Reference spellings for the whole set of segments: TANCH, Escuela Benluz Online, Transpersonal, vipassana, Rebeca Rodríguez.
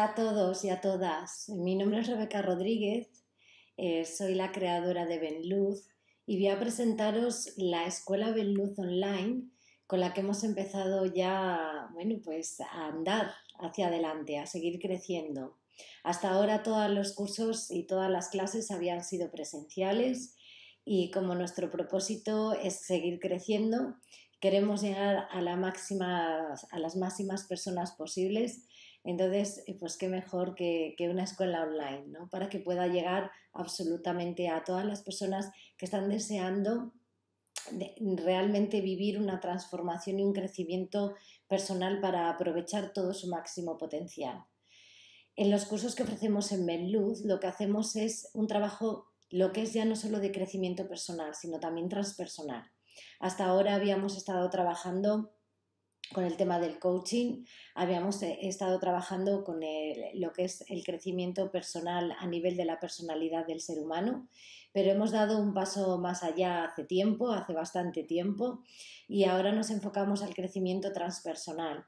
Hola a todos y a todas, mi nombre es Rebeca Rodríguez, soy la creadora de Benluz y voy a presentaros la Escuela Benluz Online con la que hemos empezado ya, pues a andar hacia adelante, a seguir creciendo. Hasta ahora todos los cursos y todas las clases habían sido presenciales y como nuestro propósito es seguir creciendo, queremos llegar a las máximas personas posibles. Entonces, pues qué mejor que una escuela online, ¿no? Para que pueda llegar absolutamente a todas las personas que están deseando realmente vivir una transformación y un crecimiento personal para aprovechar todo su máximo potencial. En los cursos que ofrecemos en Benluz, lo que hacemos es un trabajo, lo que es ya no solo de crecimiento personal, sino también transpersonal. Hasta ahora habíamos estado trabajando con el tema del coaching, habíamos estado trabajando con lo que es el crecimiento personal a nivel de la personalidad del ser humano, pero hemos dado un paso más allá hace bastante tiempo, y ahora nos enfocamos al crecimiento transpersonal.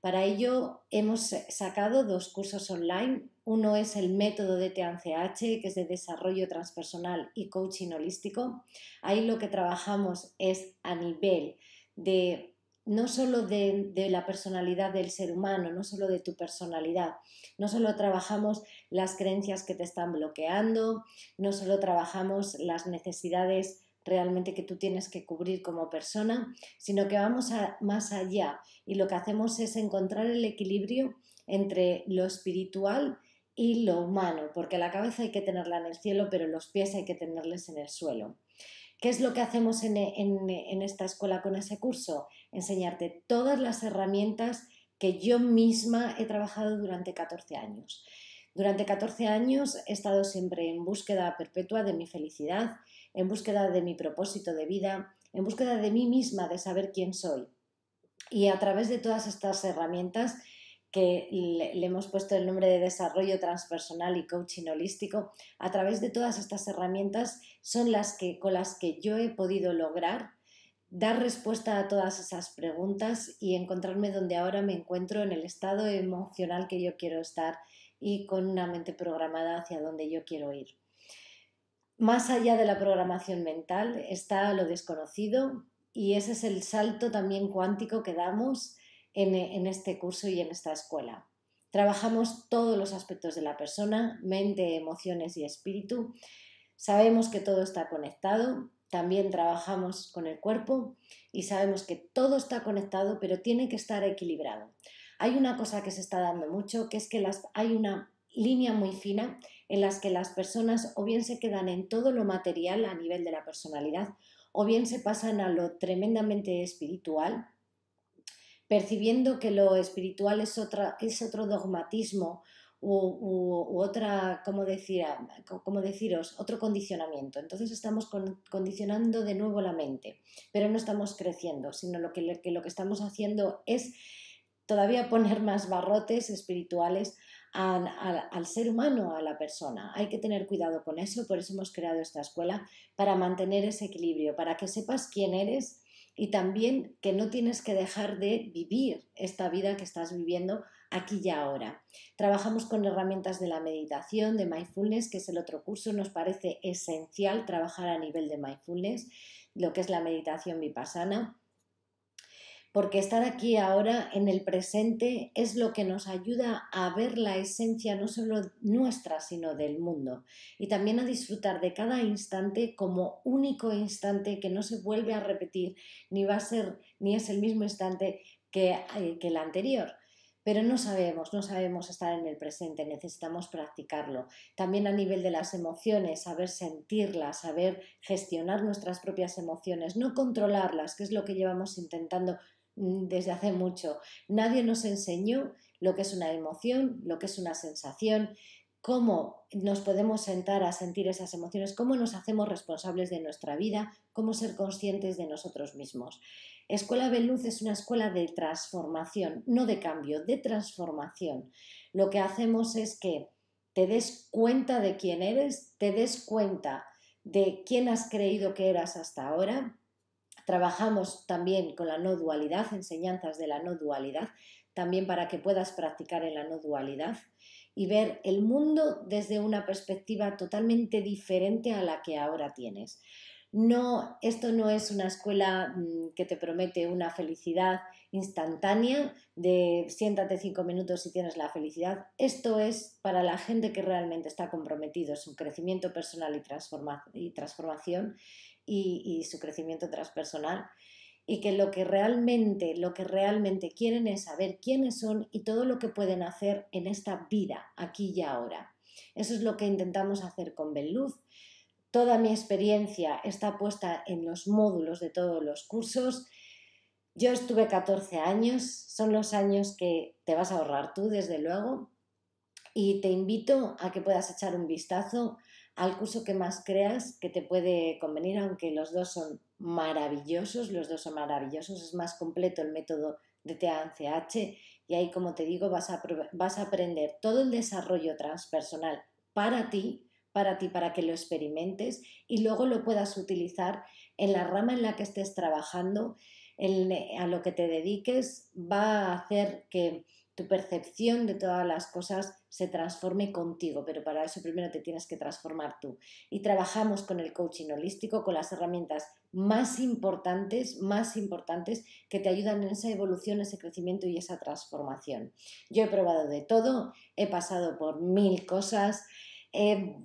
Para ello hemos sacado dos cursos online. Uno es el método de TANCH, que es de desarrollo transpersonal y coaching holístico. Ahí lo que trabajamos es a nivel de no solo de la personalidad del ser humano, no solo de tu personalidad, no solo trabajamos las creencias que te están bloqueando, no solo trabajamos las necesidades realmente que tú tienes que cubrir como persona, sino que vamos más allá, y lo que hacemos es encontrar el equilibrio entre lo espiritual y lo humano, porque la cabeza hay que tenerla en el cielo, pero los pies hay que tenerles en el suelo. ¿Qué es lo que hacemos en esta escuela con ese curso? Enseñarte todas las herramientas que yo misma he trabajado durante 14 años. Durante 14 años he estado siempre en búsqueda perpetua de mi felicidad, en búsqueda de mi propósito de vida, en búsqueda de mí misma, de saber quién soy. Y a través de todas estas herramientas que le hemos puesto el nombre de desarrollo transpersonal y coaching holístico, a través de todas estas herramientas son con las que yo he podido lograr dar respuesta a todas esas preguntas y encontrarme donde ahora me encuentro, en el estado emocional que yo quiero estar y con una mente programada hacia donde yo quiero ir. Más allá de la programación mental está lo desconocido, y ese es el salto también cuántico que damos en este curso y en esta escuela. Trabajamos todos los aspectos de la persona, mente, emociones y espíritu. Sabemos que todo está conectado, también trabajamos con el cuerpo y sabemos que todo está conectado, pero tiene que estar equilibrado. Hay una cosa que se está dando mucho, que es que hay una línea muy fina en las que las personas o bien se quedan en todo lo material a nivel de la personalidad, o bien se pasan a lo tremendamente espiritual, percibiendo que lo espiritual es otro dogmatismo u otra, otro condicionamiento. Entonces estamos condicionando de nuevo la mente, pero no estamos creciendo, sino lo que estamos haciendo es todavía poner más barrotes espirituales al ser humano, a la persona. Hay que tener cuidado con eso, por eso hemos creado esta escuela, para mantener ese equilibrio, para que sepas quién eres, y también que no tienes que dejar de vivir esta vida que estás viviendo aquí y ahora. Trabajamos con herramientas de la meditación, de mindfulness, que es el otro curso. Nos parece esencial trabajar a nivel de mindfulness, lo que es la meditación vipassana, porque estar aquí ahora en el presente es lo que nos ayuda a ver la esencia no solo nuestra, sino del mundo, y también a disfrutar de cada instante como único instante que no se vuelve a repetir, ni es el mismo instante que el anterior. Pero no sabemos estar en el presente, necesitamos practicarlo. También a nivel de las emociones, saber sentirlas, saber gestionar nuestras propias emociones, no controlarlas, que es lo que llevamos intentando desde hace mucho. Nadie nos enseñó lo que es una emoción, lo que es una sensación, cómo nos podemos sentar a sentir esas emociones, cómo nos hacemos responsables de nuestra vida, cómo ser conscientes de nosotros mismos. Escuela Benluz es una escuela de transformación, no de cambio, de transformación. Lo que hacemos es que te des cuenta de quién eres, te des cuenta de quién has creído que eras hasta ahora. Trabajamos también con la no dualidad, enseñanzas de la no dualidad. también para que puedas practicar en la no dualidad y ver el mundo desde una perspectiva totalmente diferente a la que ahora tienes. No, esto no es una escuela que te promete una felicidad instantánea de siéntate 5 minutos y tienes la felicidad. Esto es para la gente que realmente está comprometida, su crecimiento personal y transformación y su crecimiento transpersonal, y que lo que realmente quieren es saber quiénes son y todo lo que pueden hacer en esta vida, aquí y ahora. Eso es lo que intentamos hacer con Benluz. Toda mi experiencia está puesta en los módulos de todos los cursos. Yo estuve 14 años, son los años que te vas a ahorrar tú, desde luego, y te invito a que puedas echar un vistazo al curso que más creas que te puede convenir, aunque los dos son maravillosos, es más completo el método de TANCH y ahí, como te digo, vas a aprender todo el desarrollo transpersonal para ti, para que lo experimentes y luego lo puedas utilizar en la rama en la que estés trabajando, a lo que te dediques. Va a hacer que tu percepción de todas las cosas se transforme contigo, pero para eso primero te tienes que transformar tú. Y trabajamos con el coaching holístico, con las herramientas más importantes que te ayudan en esa evolución, ese crecimiento y esa transformación. Yo he probado de todo, he pasado por 1000 cosas, he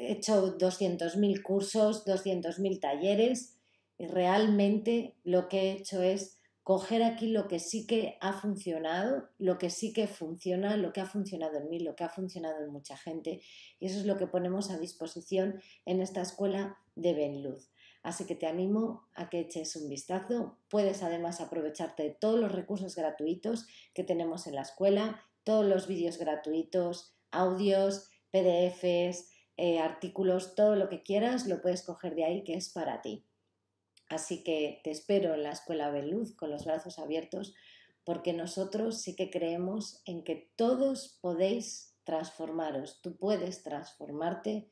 hecho 200.000 cursos, 200.000 talleres, y realmente lo que he hecho es coger aquí lo que sí que ha funcionado, lo que sí que funciona, lo que ha funcionado en mí, lo que ha funcionado en mucha gente, y eso es lo que ponemos a disposición en esta escuela de Benluz. Así que te animo a que eches un vistazo. Puedes además aprovecharte de todos los recursos gratuitos que tenemos en la escuela, todos los vídeos gratuitos, audios, PDFs, artículos, todo lo que quieras lo puedes coger de ahí, que es para ti. Así que te espero en la Escuela Benluz con los brazos abiertos, porque nosotros sí que creemos en que todos podéis transformaros. Tú puedes transformarte,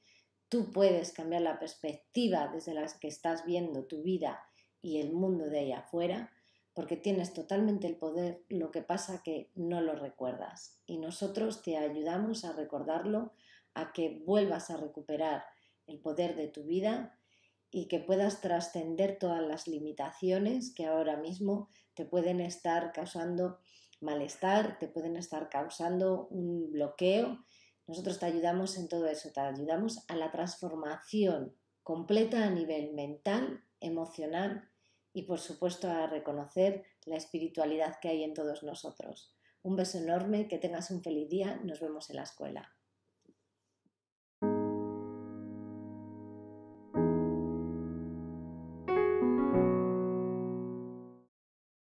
tú puedes cambiar la perspectiva desde la que estás viendo tu vida y el mundo de ahí afuera, porque tienes totalmente el poder, lo que pasa que no lo recuerdas. Y nosotros te ayudamos a recordarlo, a que vuelvas a recuperar el poder de tu vida y que puedas trascender todas las limitaciones que ahora mismo te pueden estar causando malestar, te pueden estar causando un bloqueo. Nosotros te ayudamos en todo eso, te ayudamos a la transformación completa a nivel mental, emocional, y por supuesto a reconocer la espiritualidad que hay en todos nosotros. Un beso enorme, que tengas un feliz día, nos vemos en la escuela.